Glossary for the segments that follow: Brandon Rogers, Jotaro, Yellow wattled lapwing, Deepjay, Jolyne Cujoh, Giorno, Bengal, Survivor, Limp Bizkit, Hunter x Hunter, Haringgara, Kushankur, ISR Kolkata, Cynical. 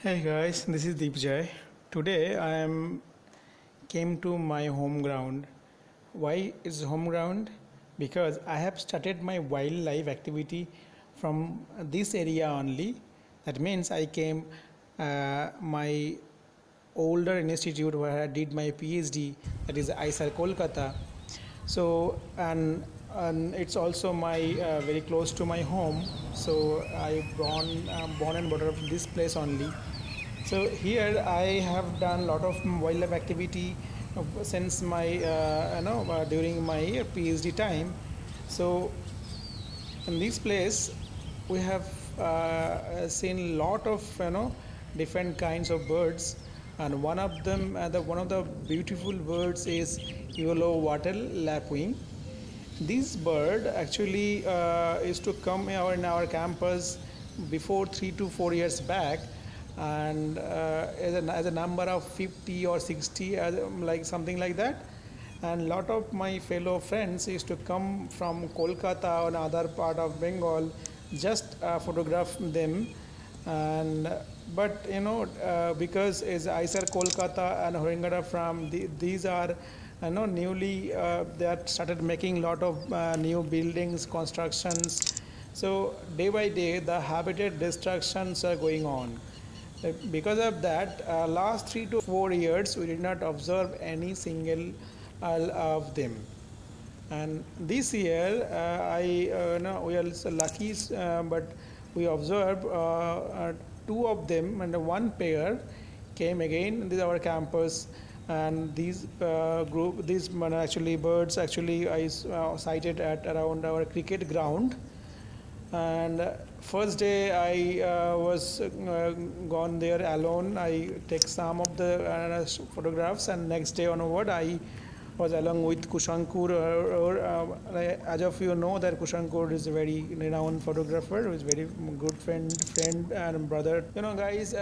Hey guys, this is Deepjay. Today I came to my home ground. Why is home ground? Because I have started my wildlife activity from this area only. That means I came my older institute where I did my PhD, that is ISR Kolkata. So and it's also my very close to my home. So I born and brought up this place only. So here I have done a lot of wildlife activity since my during my PhD time. So in this place we have seen lot of different kinds of birds, and one of them one of the beautiful birds is Yellow-wattled lapwing. This bird actually is to come in our campus before 3 to 4 years back, and as a number of 50 or 60, like something like that. And lot of my fellow friends is to come from Kolkata or other part of Bengal, just photograph them. And but because is ISR Kolkata and Haringgara from these are newly they are started making lot of new buildings, constructions. So day by day the habitat destructions are going on. Because of that, last 3 to 4 years we did not observe any single of them. And this year we are lucky, but we observed two of them, and one pair came again to our campus. And these birds actually I sighted at around our cricket ground. And first day I was gone there alone. I take some of the photographs, and next day onward I was along with Kushankur. As of you know that Kushankur is a very renowned photographer, who is very good friend and brother. Guys.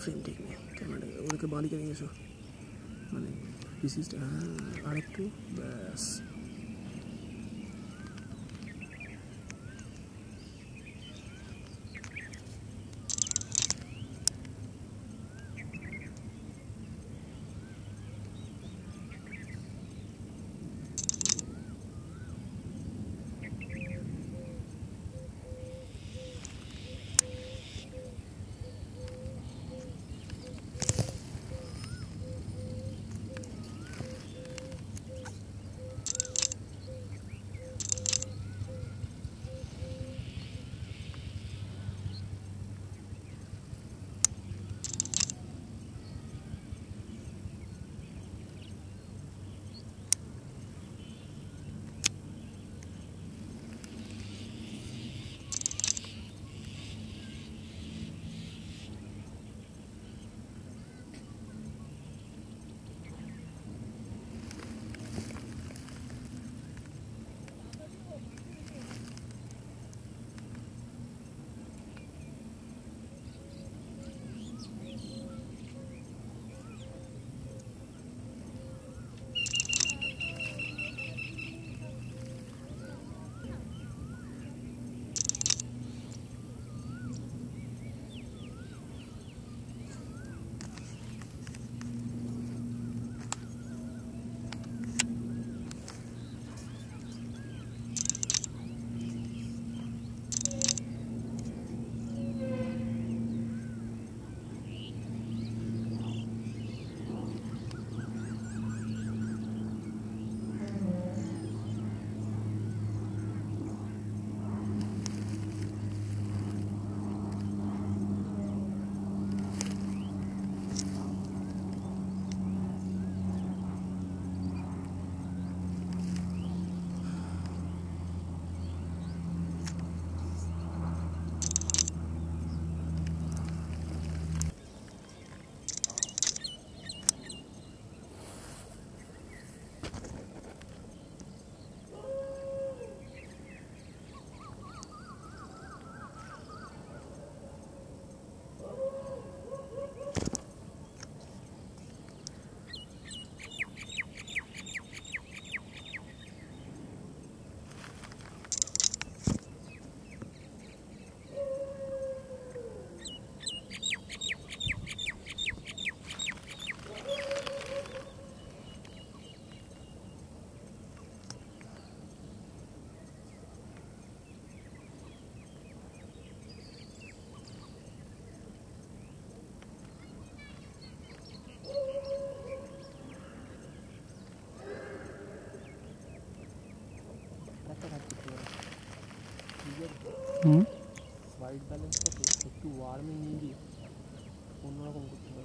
Frame ठीक नहीं camera उधर के बाली करेंगे सो माने विशिष्ट आरेख तो बस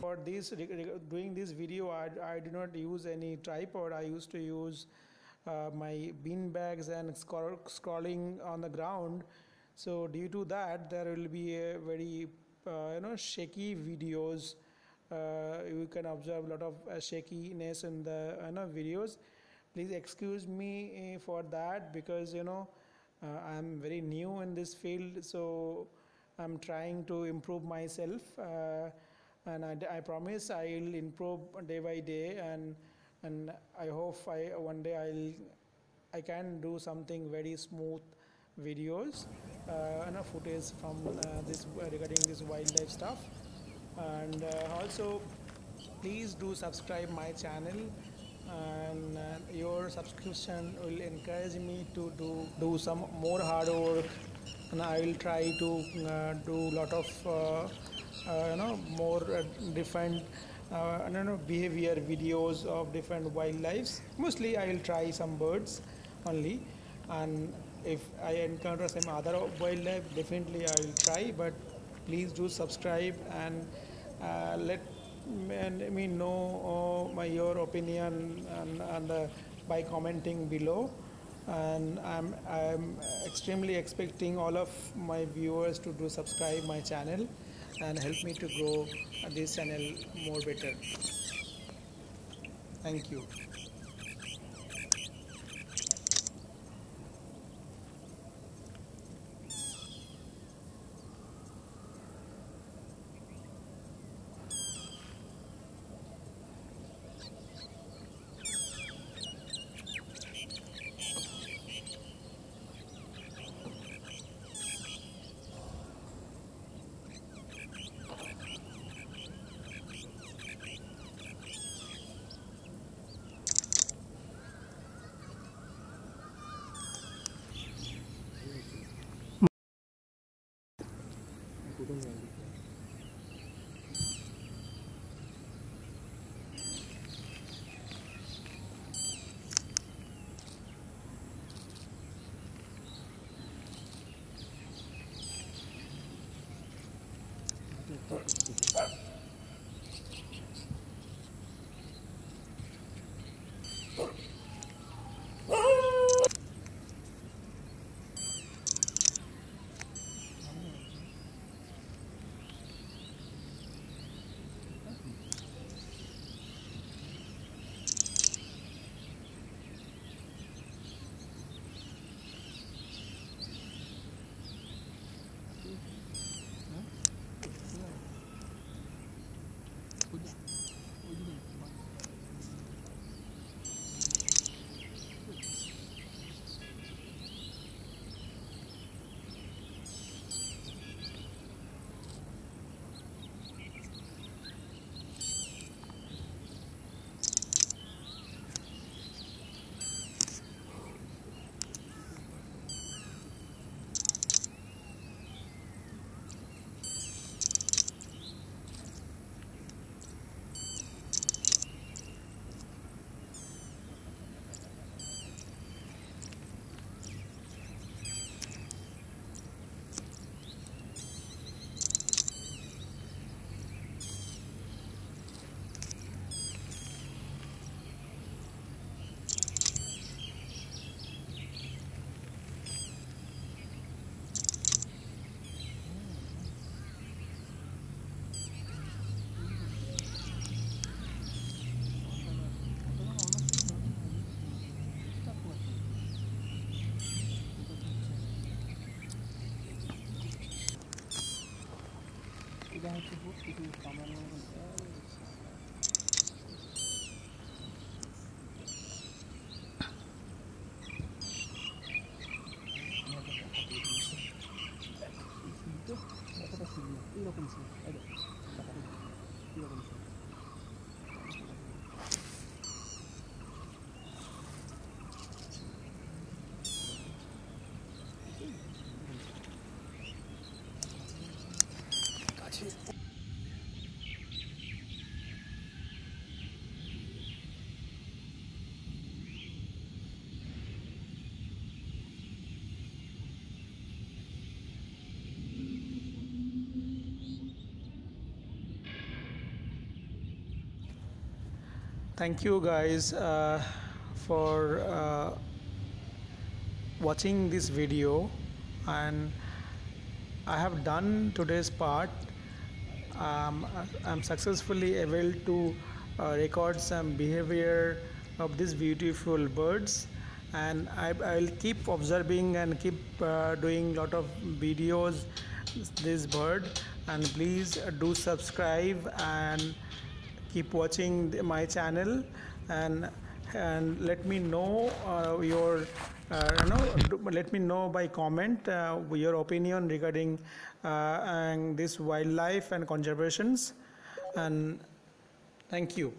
For this, doing this video, I did not use any tripod. I used to use my bean bags and scrolling on the ground. So due to that, there will be a very shaky videos. You can observe a lot of shakiness in the videos. Please excuse me for that, because I'm very new in this field, so I'm trying to improve myself, and I promise I'll improve day by day, and I hope one day I can do something very smooth videos and footage from this regarding this wildlife stuff. And also, please do subscribe my channel, and your subscription will encourage me to do some more hard work, and I will try to do a lot of more different behavior videos of different wildlife. Mostly I will try some birds only, and if I encounter some other wildlife, definitely I will try. But please do subscribe, and let me know your opinion and by commenting below. And I'm extremely expecting all of my viewers to do subscribe my channel and help me to grow this channel more better. Thank you. Thank you guys for watching this video, and I have done today's part. I'm successfully able to record some behavior of these beautiful birds, and I'll keep observing and keep doing lot of videos this bird. And please do subscribe and keep watching my channel, and let me know your let me know by comment your opinion regarding and this wildlife and conservations. And thank you.